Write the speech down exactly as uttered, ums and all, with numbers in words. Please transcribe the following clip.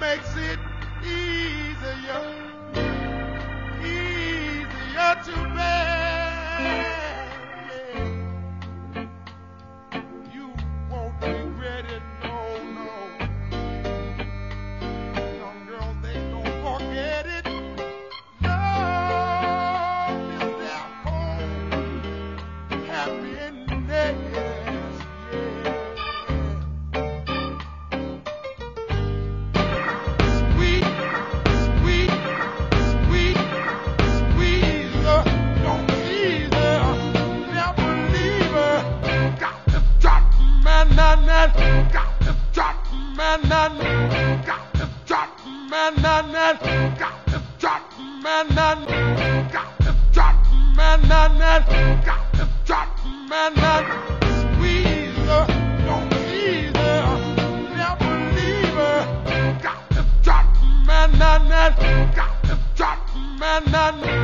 makes it easier, easier to bear. You won't regret it, no, no. Some girls, they don't forget it. Love is their home, happiness. Got the drop man, got the drop man, got the drop man, got the drop man, got the drop man, squeeze her, don't tease her, never leave her, got the drop man, got the drop man.